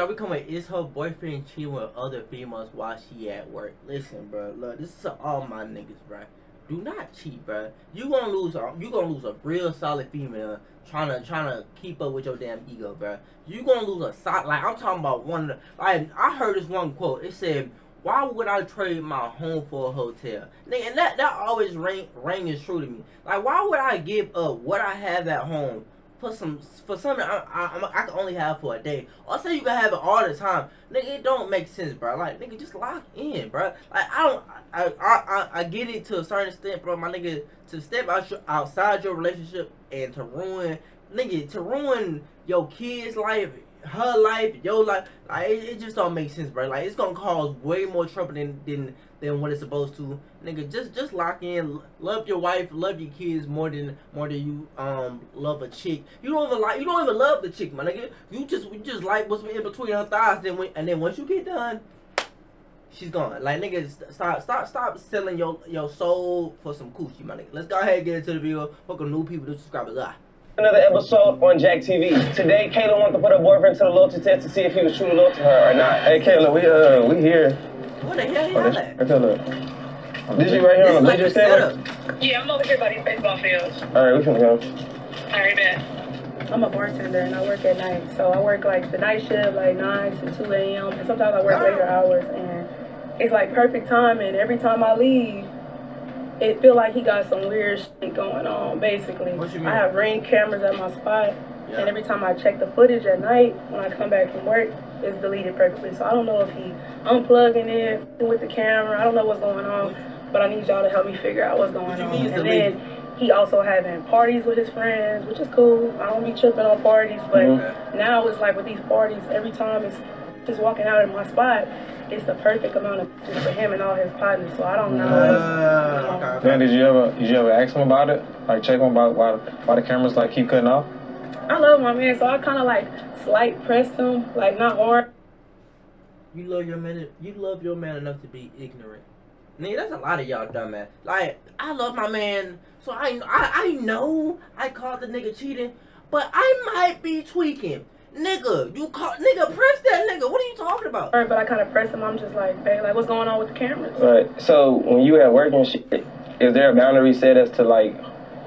y'all becoming is her boyfriend cheating with other females while she at work. Listen, bro, look, this is all my niggas, bro. Do not cheat, bro. You gonna lose a real solid female trying to keep up with your damn ego, bro. You gonna lose a solid, like, I'm talking about one of the, like, I heard this one quote. It said, "Why would I trade my home for a hotel?" Nigga, and that always rang is true to me. Like, why would I give up what I have at home for something I can only have for a day? Or say you can have it all the time. Nigga, it don't make sense, bro. Like, nigga, just lock in, bro. Like, I get it to a certain extent, bro. My nigga, to step outside your relationship and to ruin your kid's life, her life, your life, like, it just don't make sense, bro. Like, it's gonna cause way more trouble than what it's supposed to. Nigga, just lock in. Love your wife, love your kids more than you love a chick. You don't even love the chick, my nigga. You just like what's in between her thighs. Then once you get done, she's gone. Like, nigga, stop selling your soul for some coochie, my nigga. Let's go ahead and get into the video. Welcome new people, new subscribers. Another episode on Jack TV. Today, Kayla wanted to put her boyfriend to the loyalty test to see if he was truly loyal to her or not. Hey, Kayla, we here. What the hell y'all at? This you right here on the bleacher stand? Yeah, I'm over here by these baseball fields. All right, we can go. All right, bet. I'm a bartender and I work at night, so I work like the night shift, like 9 to 2 a.m. and sometimes I work later hours, and it's like perfect time. And every time I leave, it feel like he got some weird shit going on, basically. What you mean? I have Ring cameras at my spot, yeah. And every time I check the footage at night, when I come back from work, it's deleted perfectly. So I don't know if he unplugging it with the camera. I don't know what's going on, but I need y'all to help me figure out what's going on. And then he also having parties with his friends, which is cool. I don't be tripping on parties, but now it's like with these parties, every time it's just walking out of my spot, it's the perfect amount of just for him and all his partners. So I don't know. Man, did you ever ask him about it? Like, check him about why the cameras like keep cutting off? I love my man, so I kind of like slight pressed him, like not hard. You love your man. You love your man enough to be ignorant. Nigga, that's a lot of y'all dumbass. Like, I love my man, so I know I called the nigga cheating, but I might be tweaking. Nigga, you call nigga, press that nigga. What are you talking about? All right, but I kind of pressed him. I'm just like, babe, like, what's going on with the cameras? Right. So when you at work and shit, is there a boundary set as to like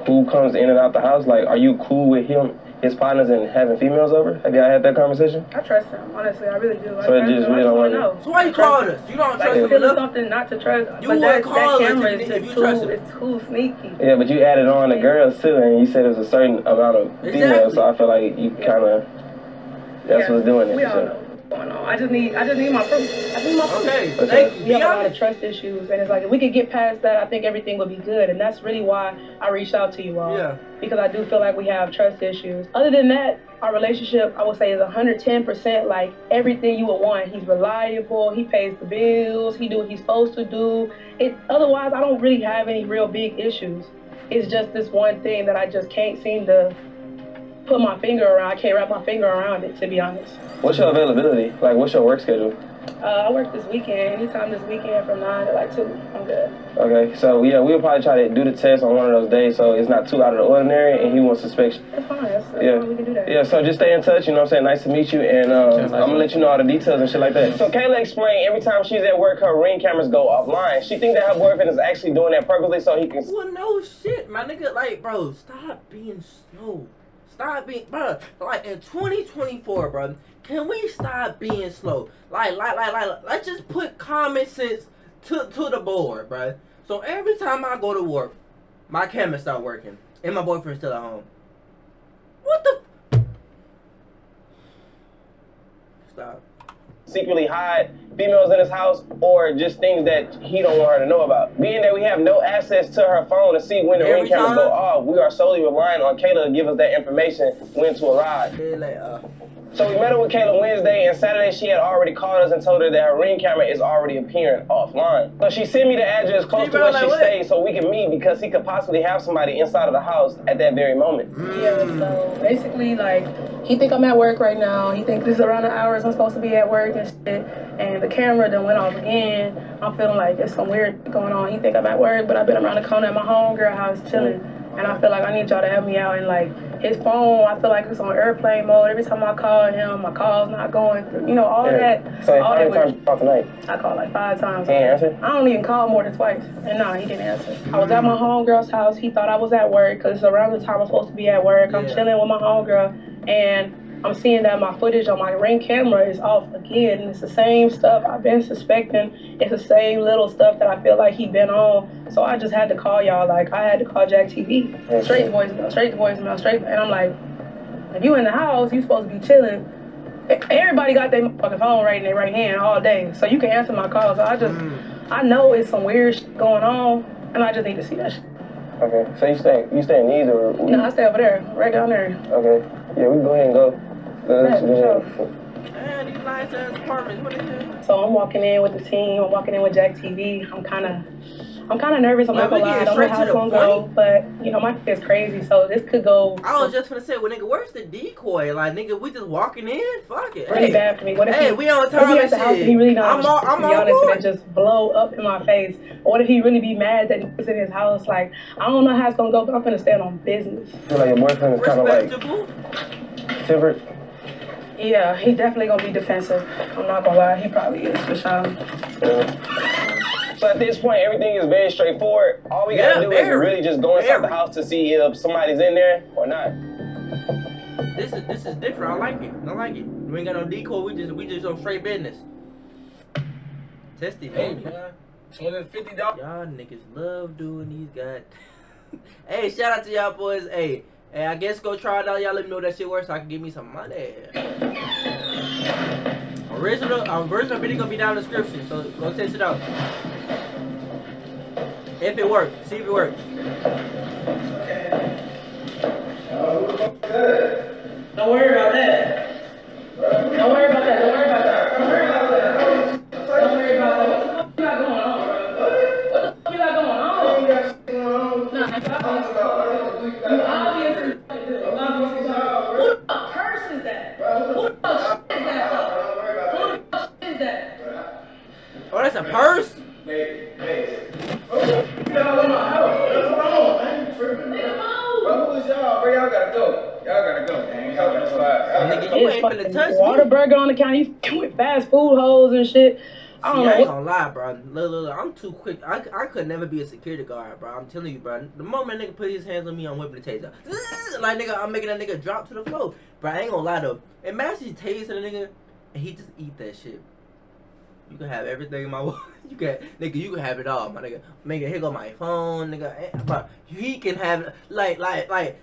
who comes in and out the house? Like, are you cool with him, his partners, and having females over? Have y'all had that conversation? I trust him, honestly. I really do. So it just really don't want to know. So why you called us? You don't trust him enough? Something not to trust. You wouldn't call us if you trust him. It's too sneaky. Yeah, but you added on the girls too, and you said it was a certain amount of females. So I feel like you kind of. That's what's doing it. We all know what's going on. I just need my proof. I need my proof. Okay. We have a lot of trust issues, and it's like if we could get past that, I think everything would be good. And that's really why I reached out to you all. Yeah. Because I do feel like we have trust issues. Other than that, our relationship, I would say, is 110%. Like, everything you would want. He's reliable. He pays the bills. He do what he's supposed to do. Otherwise, I don't really have any real big issues. It's just this one thing that I just can't seem to put my finger around. I can't wrap my finger around it, to be honest. What's your availability? Like, what's your work schedule? I work this weekend. Anytime this weekend from 9 to like 2, I'm good. Okay, so yeah, we'll probably try to do the test on one of those days so it's not too out of the ordinary and he won't suspect. That's fine. That's fine. We can do that. Yeah, so just stay in touch, you know what I'm saying? Nice to meet you, and I'm gonna let you know all the details and shit like that. So Kayla explained every time she's at work, her Ring cameras go offline. She thinks that her boyfriend is actually doing that purposely so he can. Well, no shit, my nigga. Like, bro, stop being slow. Stop being, bro. Like, in 2024, bro, can we stop being slow? Like, let's just put common sense to the board, bro. So every time I go to work, my camera start working, and my boyfriend's still at home. What the? Stop. Secretly hide females in his house or just things that he don't want her to know about. Being that we have no access to her phone to see when the Ring cameras go off, we are solely relying on Kayla to give us that information when to arrive. So we met up with Kayla Wednesday, and Saturday she had already called us and told her that her Ring camera is already appearing offline. So she sent me the address close to where she stays so we could meet because he could possibly have somebody inside of the house at that very moment. Yeah, so basically, like, he think I'm at work right now. He think this is around the hours I'm supposed to be at work and shit. And the camera then went off again. I'm feeling like there's some weird going on. He think I'm at work, but I've been around the corner at my homegirl house chilling. And I feel like I need y'all to help me out. And like his phone, I feel like it's on airplane mode. Every time I call him, my call's not going through. You know, all that. So all that times you call tonight? I call like 5 times. He didn't answer? I don't even call more than twice. And no, he didn't answer. I was at my homegirl's house. He thought I was at work because it's around the time I'm supposed to be at work. I'm chilling with my homegirl, and I'm seeing that my footage on my Ring camera is off again. And it's the same stuff I've been suspecting. It's the same little stuff that I feel like he been on. So I just had to call y'all. Like, I had to call Jack TV. Straight to voicemail, straight to voicemail, straight. And I'm like, if you in the house, you supposed to be chilling. Everybody got their fucking phone right in their right hand all day. So you can answer my calls. So I just, I know it's some weird shit going on, and I just need to see that shit. Okay, so you stay in these or? No, I stay over there, right down there. Okay, yeah, we go ahead and go. So I'm walking in with the team. I'm walking in with Jack TV. I'm kind of nervous. I'm not gonna lie. I don't know how it's gonna go, but you know my shit's crazy, so this could go. I was just gonna say, well, nigga, where's the decoy? Like, nigga, we just walking in. Fuck it. Really bad for me. What if we on time and shit? He really not. I'm honest, and it just blow up in my face. Or what if he really be mad that he's in his house? Like, I don't know how it's gonna go, but I'm gonna stand on business. I feel like your boyfriend is kind of like tempered. Yeah, he definitely gonna be defensive. I'm not gonna lie, he probably is for sure. Yeah. So at this point, everything is very straightforward. All we gotta do is really just go inside the house to see if somebody's in there or not. This is different. I like it. I like it. We ain't got no decoy. We just on straight business. Testy, man. $250. Y'all niggas love doing these guys. Hey, shout out to y'all boys. Hey, I guess go try it out. Y'all let me know that shit works so I can give me some money. Original video gonna be down in the description, so go test it out. If it works, see if it works. Don't worry about that. Don't worry about that. Don't worry about that. Don't worry about that. Don't worry about that. What the fuck you got going on, bro? What the fuck you got going on? You obviously a purse? Whataburger on the counter, you with fast food hoes and shit. I ain't gonna lie, bro. Look, I'm too quick. I could never be a security guard, bro. I'm telling you, bro. The moment nigga put his hands on me, I'm whipping the taser. Like, nigga, I'm making that nigga drop to the floor. Bro, I ain't gonna lie, though. Imagine you tasing a nigga and he just eat that shit. You can have everything in my wallet. You can have it all, my nigga. Nigga, here go my phone, nigga. Bro, he can have like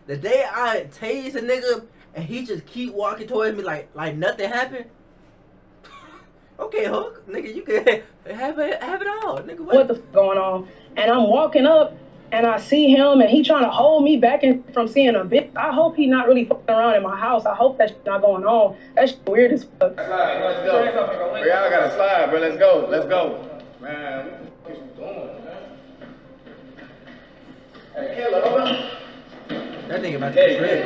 the day I tase a nigga and he just keep walking towards me like nothing happened. Okay, Hook, nigga, you can have it all, nigga. What the f going on? And I'm walking up and I see him and he trying to hold me back from seeing a bitch. I hope he not really fucking around in my house. I hope that's not going on. That's weird as fuck. Slide, let's go. Y'all gotta slide, bro. Let's go. Let's go. Man, what the fuck is you doing, man? Hey, killer, hold on. That nigga about to get tripped.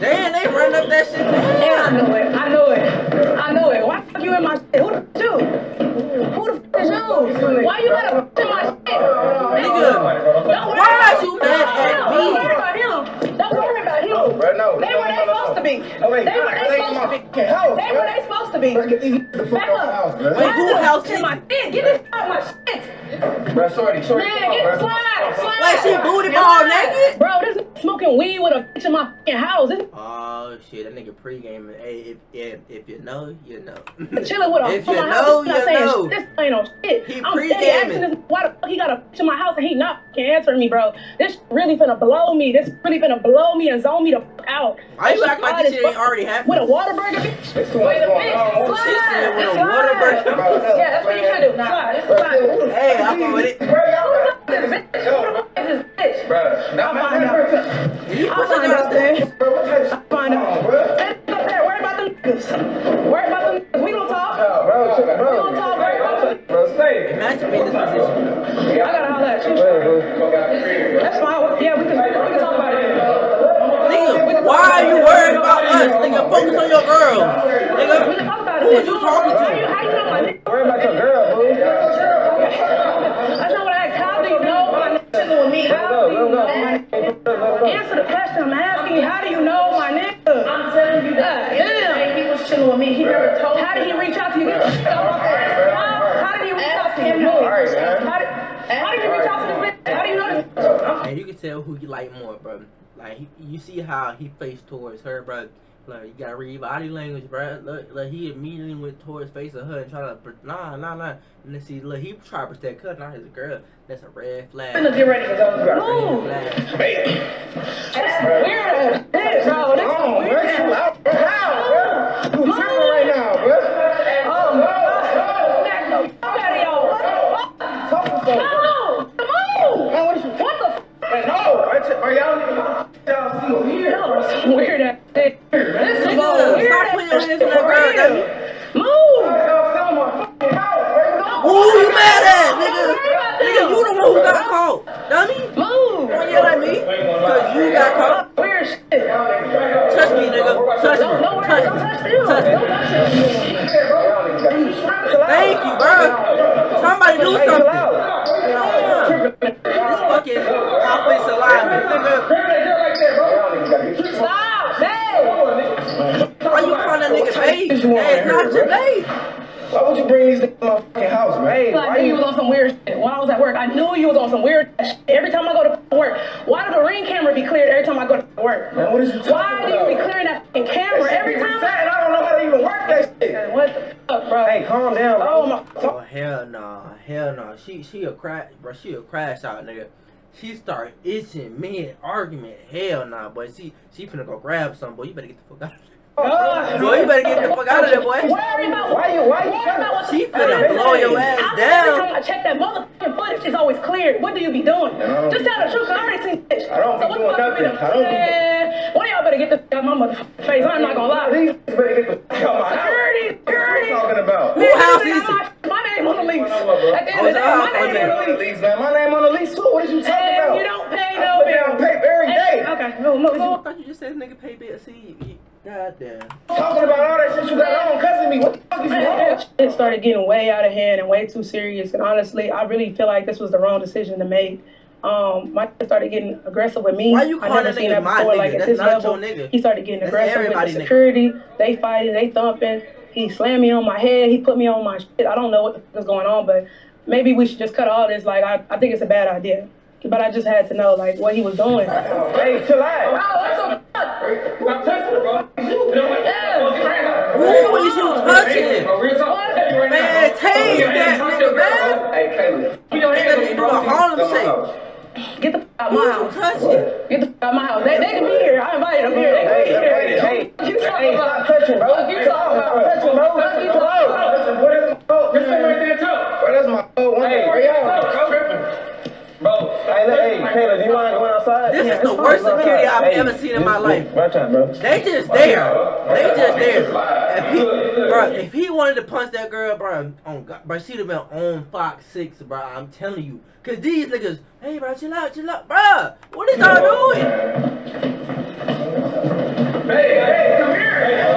Damn, they run up that shit. Damn. I know it. I know it. I know it. Why the fuck you in my shit? Who the fuck you? Who the fuck is you? Why you let a fuck in my shit? Nigga, why are you mad at me? Don't worry about him. Don't worry about him. They were they supposed to be. They were they supposed to be. Back up. Wait, who house in my shit? Get this out of my shit. Bro, shorty. Man, get slide. Wait, she booty ball naked? Bro, this is smoking weed with a bitch in my fucking house. Oh shit, that nigga pre-gaming. Hey, if you know, you know. Chilling with a bitch in my house. You know. This ain't no shit. He pre-gaming. Why the fuck he got a bitch in my house and he not fucking answering me, bro? This really finna blow me. This really finna blow me and zone me the fuck out. I shocked like this shit ain't already happened. With a Whataburger, bitch. Wait a bitch. Slide. With a Whataburger. Yeah, that's what you should do. Slide. Hey, I'm on with it. Who's this bitch? Bro, I'll find out. You push it downstairs. Worry about them niggas. We gonna talk. Bro, stay. Imagine being in this position. I gotta holler at you. That's fine. Yeah, we can talk about it. Nigga, why are you worried about us? Nigga, focus on your girl. Nigga, we can talk about it. Who are you talking to? How you know my nigga? Worry about your girl, boo. That's not what I asked. How do you know my nigga with me? How do you know? shit with me. He never told me. How did he reach out to you? How did he reach out to you? How did he reach out to this bitch? How do you know this? And you can tell who you like more, bro. Like, you see how he faced towards her, bro. Like, you gotta read body language, bro. Look, like, he immediately went towards face of her and tried to, nah. And then see, look, he tried to protect her, not his girl. That's a red flag. I'm gonna get ready to go. Move. That's weird. That's bro. That's so weird. You out, bro. You tripping right now, bro. Oh, no. What the fuck? No. Are y'all still here? No, it's weird ass. She'll crash, bro. She'll crash out, nigga. She start itching, man. Argument, hell nah, boy. She finna go grab something, boy. You better get the fuck out of there. Boy, you better get the fuck out of there, boy. Why you? She finna blow your ass down. I check that motherfucking footage. It's always clear. What do you be doing? Just tell the truth. I already seen this. I don't be doing nothing. One of y'all better get the fuck out my motherfucking face. I'm not gonna lie. These better get the fuck out my house. What you talking about? Who house is it? On the lease. My name on the lease too. What are you talking about? You don't pay no bill. I don't pay every day. Okay. No. I thought you just said nigga pay bill. See, goddamn. Talking about all that shit you got on, cussing me. What the fuck is you on? It started getting way out of hand and way too serious. And honestly, I really feel like this was the wrong decision to make. My nigga started getting aggressive with me. Why you calling that nigga my nigga? Like, that's not your nigga. He started getting aggressive with the security. They fighting. They thumping. He slammed me on my head. He put me on my shit. I don't know what the fuck is going on, but maybe we should just cut all this. Like, I think it's a bad idea. But I just had to know, like, what he was doing. Hey, chill out. Wow, that's so fuck. Who is you touching? Man, tame that nigga, man. Hey, Caleb. You know, they gonna be doing Harlem shit. Get the f*** out of my house. Get the f*** out of my house. They can be here. I invited them here. They can be here. Hey, you talking about? Stop touching, bro. You talking about? Touching, bro. What is my fault? This thing right there, too. Bro, that's my fault. Hey, where y'all tripping? Bro. Hey, Taylor, do you mind going outside? This is the worst security I've ever seen in my life. They just there. Bro, if he wanted to punch that girl, bro, on God, bro, she'd have been on Fox 6, bro. I'm telling you. Cause these niggas, hey, bro, chill out, bro. What is y'all doing? Hey, come here.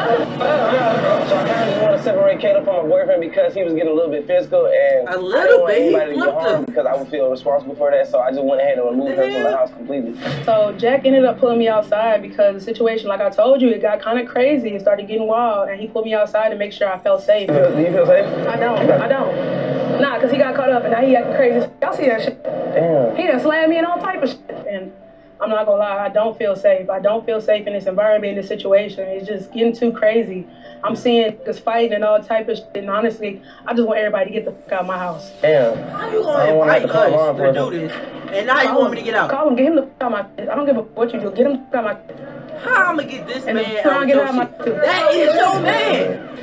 So I kind of want to separate Caleb from my boyfriend because he was getting a little bit physical and a little bit. I didn't want anybody to get harmed because I would feel responsible for that. So I just went ahead and removed her from the house completely. So Jack ended up pulling me outside because the situation, like I told you, it got kind of crazy. It started getting wild, and he pulled me outside to make sure I felt safe. Do you feel safe? I don't. Nah, cause he got caught up and now he acting crazy. Y'all see that shit? Damn. He done slammed me and all type of shit. And I'm not gonna lie, I don't feel safe. I don't feel safe in this environment, in this situation. It's just getting too crazy. I'm seeing this fighting and all type of shit. And honestly, I just want everybody to get the fuck out of my house. Damn. How you gonna invite us to do this? And now you want me to get out? Call him, get him the fuck out of my shit. I don't give a fuck what you do. Get him the fuck out of my shit. How I'm gonna get this man out of my shit? That is your man.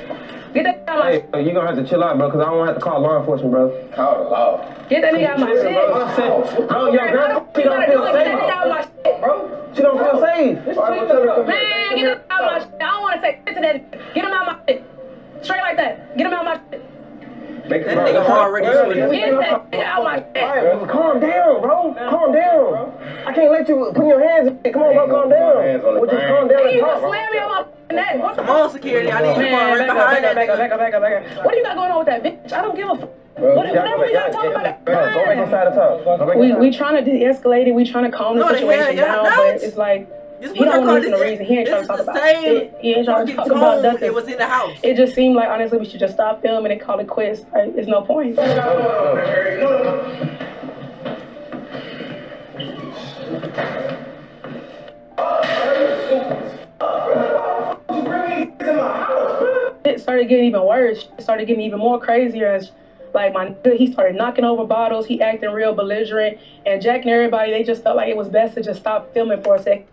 Get that out of my. Hey, you gonna have to chill out, bro, because I don't have to call law enforcement, bro. Call the law. Get that nigga out of my shit. Bro, your girl, she don't feel safe. Get that nigga out of my shit, bro. She don't feel safe. All right, man, get that out of my shit. I don't want to say shit to that. Get him out of my shit. Straight like that. Get him out of my shit. That nigga already switched. Get that nigga out of my shit. All right, calm down, bro. Calm down. I can't let you put your hands in. Come on, bro, calm down. Well, just calm down and talk, bro. You slam me on my. Come on, security. I need you right behind that. What do you got going on with that bitch? I don't give a fuck. Whatever y'all talking about. Go back inside and talk. We trying to de-escalate it. We trying to calm the situation down, but it's like. This you don't need to raise your hand trying to talk about it. He ain't trying to talk about nothing. It was in the house. It just seemed like, honestly, we should just stop filming and call it quits. Like, there's no point. It started getting even worse. It started getting even more crazier as, like, my nigga, he started knocking over bottles. He acting real belligerent. And Jack and everybody, they just felt like it was best to just stop filming for a sec.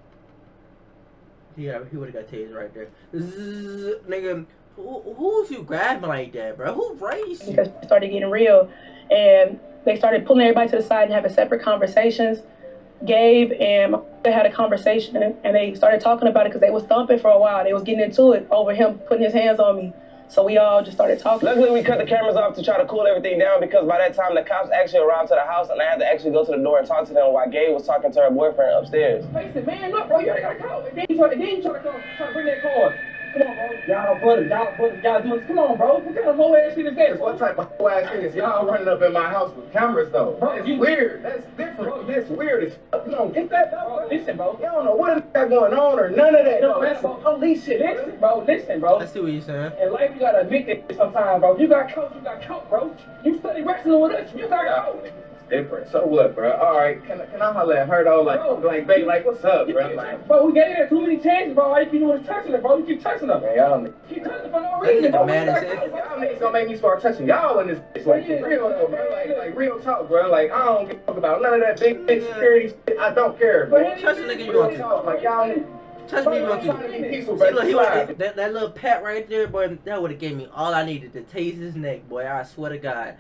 Yeah, he would have got tased right there. Zzz, nigga, who's you grabbing like that, bro? Who raised you? Because it started getting real. And they started pulling everybody to the side and having separate conversations. Gabe and they had a conversation, and they started talking about it because they was thumping for a while. They was getting into it over him putting his hands on me. So we all just started talking. Luckily, we cut the cameras off to try to cool everything down, because by that time, the cops actually arrived to the house, and I had to actually go to the door and talk to them while Gabe was talking to her boyfriend upstairs. Face it, man, look, bro, you ain't got to call. Then you try to bring that cord. Come on, bro. Y'all do this. Come on, bro. What kind of whole ass shit is that? What type of whole ass shit is y'all running up in my house with cameras, though? Bro, it's weird. That's different. Bro, that's weird as fuck. You don't get that, bro. Listen, bro. You don't know what the fuck going on or none of that. No, that's some police shit. Listen, bro. I see what you're saying. In life, you gotta admit that sometimes, bro. You got coach, bro. You study wrestling with us, you got out. Different. So what, bro? All right, can I holler at her though? Like, bro, like, babe, like, what's up, bro? Like, bro, we gave her too many chances, bro. All you keep doing is touching her, bro. You keep touching her. Man, y'all keep touching her for no reason, bro. Y'all niggas gonna make me start touching y'all in this bitch. Like, yeah, real though, bro. Like, real talk, bro. Like, I don't give a fuck about none of that big bitch security shit. I don't care, bro. Touch a nigga you want to. Like, y'all. Touch me, look, that little pat right there, boy, that would have gave me all I needed to tase his neck, boy. I swear to God.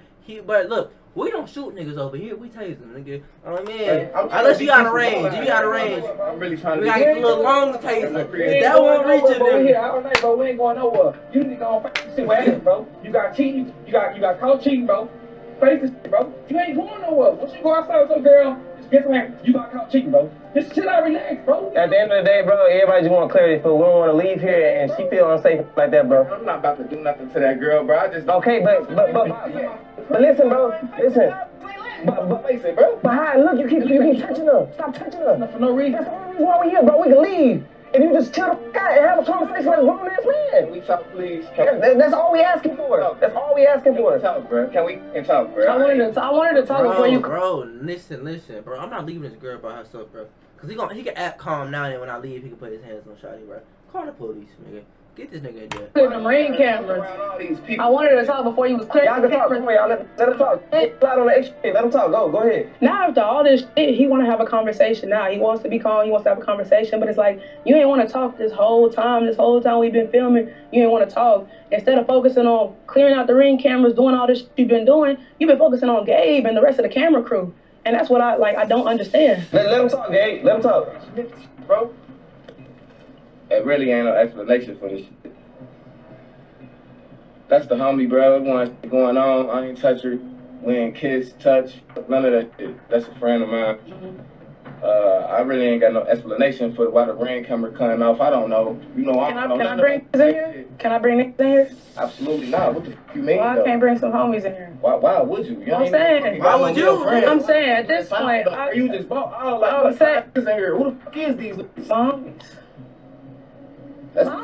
But look, we don't shoot niggas over here. We tase them, nigga. Oh man, unless you got a range, you got a range. I'm really trying to. We got a little long taser. If that won't reach him, then I don't know, bro. We ain't going nowhere. You nigga on fucking shit with us, bro. You got cheating. You got caught cheating, bro. Face this, bro. You ain't going nowhere. Once you go outside with some girl, guess what? You got caught cheating, bro. Just chill out, relax, bro. At the end of the day, bro, everybody just want clarity, but we don't want to leave here, and she feel unsafe like that, bro. I'm not about to do nothing to that girl, bro. I just okay, but listen, bro, listen. But how? Look, you keep touching her. Stop touching her. For no reason. That's the only reason why we here, bro. We can leave. If you just chill the fuck out and have a conversation with a grown ass man. Can we talk, please? That's all we asking for. That's all we asking for. Talk, bro. Can we talk, bro? I wanted to talk before you. Bro, listen, bro. I'm not leaving this girl by herself, bro. Cause he can act calm now, and when I leave, he can put his hands on Shawty, bro. Call the police, nigga. Get this nigga in there. The ring cameras. I wanted to talk before you was clear. Y'all can talk. Y'all let him talk. Let him talk. Go ahead. Now after all this shit, he want to have a conversation now. He wants to be calm. He wants to have a conversation. But it's like, you ain't want to talk this whole time. This whole time we've been filming, you ain't want to talk. Instead of focusing on clearing out the ring cameras, doing all this shit you've been doing, you've been focusing on Gabe and the rest of the camera crew. And that's what I don't understand. Let him talk, Gabe. Let him talk. Bro. It really ain't no explanation for this shit. That's the homie, bro. Everyone going on. I ain't touch her. We ain't kiss, touch, none of that shit. That's a friend of mine. I really ain't got no explanation for why the ring camera coming off. I don't know. You know, Can I bring niggas in here? Absolutely not. What the fuck you mean? Well, I can't bring some homies in here. Why would you? I'm saying at this point. You just bought all like niggas in here. Who the fuck is these homies? That's how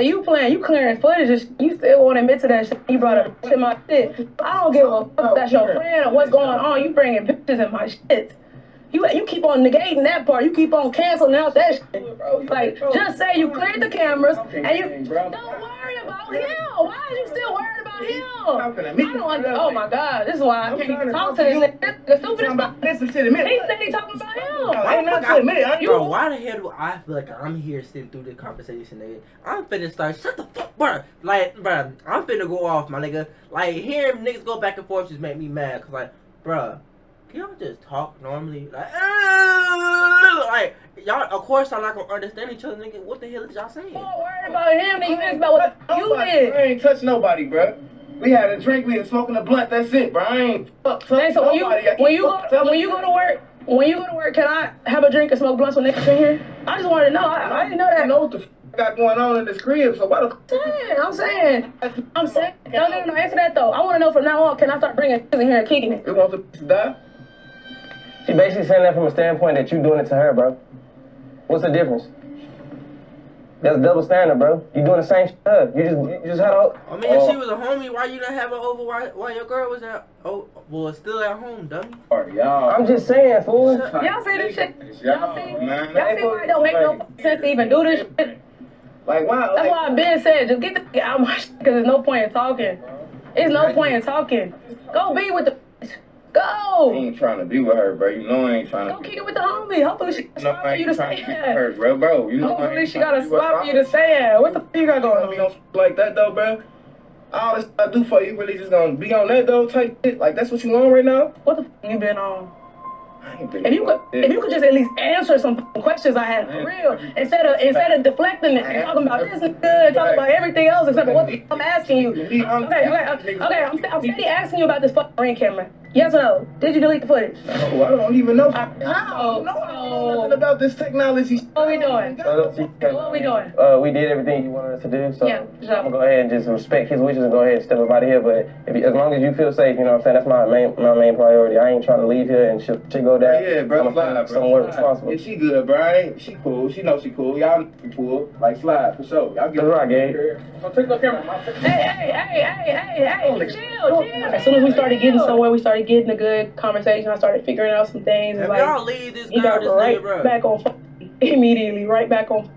you playing. You clearing footage. You still won't admit to that shit. You brought up to my shit. I don't give a fuck if that's your friend or what's going on. You bringing bitches in my shit. You keep on negating that part. You keep on canceling out that shit. Like, just say you cleared the cameras and you don't worry about him. Why are you still worried about him? I don't understand. Oh my God, this is why I can't talk to him. The stupidest part. He said he talking about him. I ain't not to admit it. Bro, why the hell do I feel like I'm here sitting through the conversation, nigga? I'm finna start shut the fuck, bro. Like, bro, I'm finna go off, my nigga. Like, hearing niggas go back and forth just make me mad. Cause like, bro. Y'all just talk normally, like y'all. Of course, I'm not gonna understand each other, nigga. What the hell is y'all saying? Don't worry about him. You think about what you did. I ain't touch nobody, bro. We had a drink. We was smoking a blunt. That's it, bro. I ain't fuck touch nobody. When you go to work, can I have a drink and smoke blunts when niggas in here? I just wanted to know. I didn't know that. I know what the fuck got going on in this crib. So why the fuck? I'm saying. No. Answer that though. I want to know from now on. Can I start bringing in here and kicking it? You want to die? She basically saying that from a standpoint that you doing it to her, bro. What's the difference? That's double standard, bro. You doing the same stuff. You just had a. I mean, if she was a homie, why you not have her over while your girl was at still at home, dummy? I'm just saying, fool. Y'all see this shit? Y'all see why it don't make no sense to even do this shit? Like why? That's why I've been said, just get the f out of my shit, because there's no point in talking. There's no point in talking. Go be with the. Go! I ain't trying to be with her, bro. You know I ain't trying to. Go kick it with the homie. Hopefully she got a spot for you to say that. Bro, you know hopefully she got a spot for you to say that. What the f you got going on? You don't like that though, bro. All this I do for you really just gonna be on that though type shit. Like that's what you on right now? What the f you been on? If you could just at least answer some questions I had for real, instead of deflecting it and talking about this and good, talking about everything else except for what the fuck I'm asking you. Okay, I'm steady asking you about this fucking ring camera. Yes or no? Did you delete the footage? No, I don't even know. I don't know nothing about this technology. What are we doing? We did everything you wanted us to do, so yeah, exactly. I'm gonna go ahead and just respect his wishes and go ahead and step up out of here. But as long as you feel safe, you know what I'm saying. That's my main priority. I ain't trying to leave here and shit go down. Yeah, bro, fly, somewhere responsible. If she good, bro, she cool. She know she cool. Y'all cool. Like fly for sure. Y'all get right, gang. Don't take no camera. Hey, chill. As soon as we started getting somewhere, we started getting a good conversation. I started figuring out some things. And y'all leave this girl, back on immediately, right back on.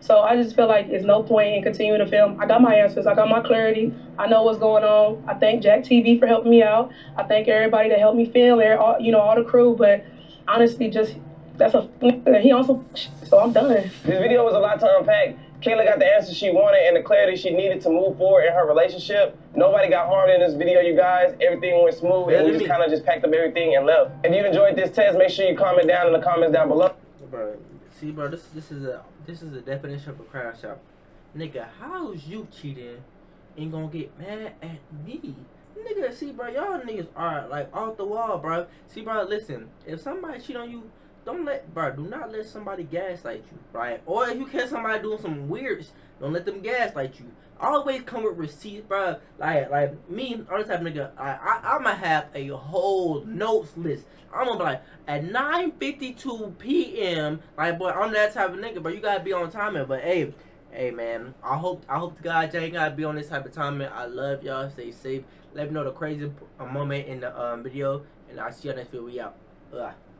So I just feel like it's no point in continuing to film. I got my answers. I got my clarity. I know what's going on. I thank Jack TV for helping me out. I thank everybody that helped me film. All the crew. But honestly, just that's a he on some. So I'm done. This video was a lot to unpack. Kayla got the answer she wanted and the clarity she needed to move forward in her relationship. Nobody got harmed in this video, you guys. Everything went smooth, and we just kind of just packed up everything and left. If you enjoyed this test, make sure you comment down in the comments down below. Bro, see, bro, this is a definition of a crowd shop. Nigga, how's you cheating and gonna get mad at me? Nigga, see, bro, y'all niggas are like off the wall, bro. See, bro, listen, if somebody cheat on you, do not let somebody gaslight you, right? Or if you catch somebody doing some weird, don't let them gaslight you. Always come with receipts, bro. Like me, all this type of nigga, I'ma have a whole notes list. I'm gonna be like, at 9:52 p.m., like, boy, I'm that type of nigga, but you gotta be on timing. But hey, man, I hope to God y'all ain't gotta be on this type of timing. I love y'all. Stay safe. Let me know the crazy moment in the video, and I'll see y'all next video. We out. Ugh.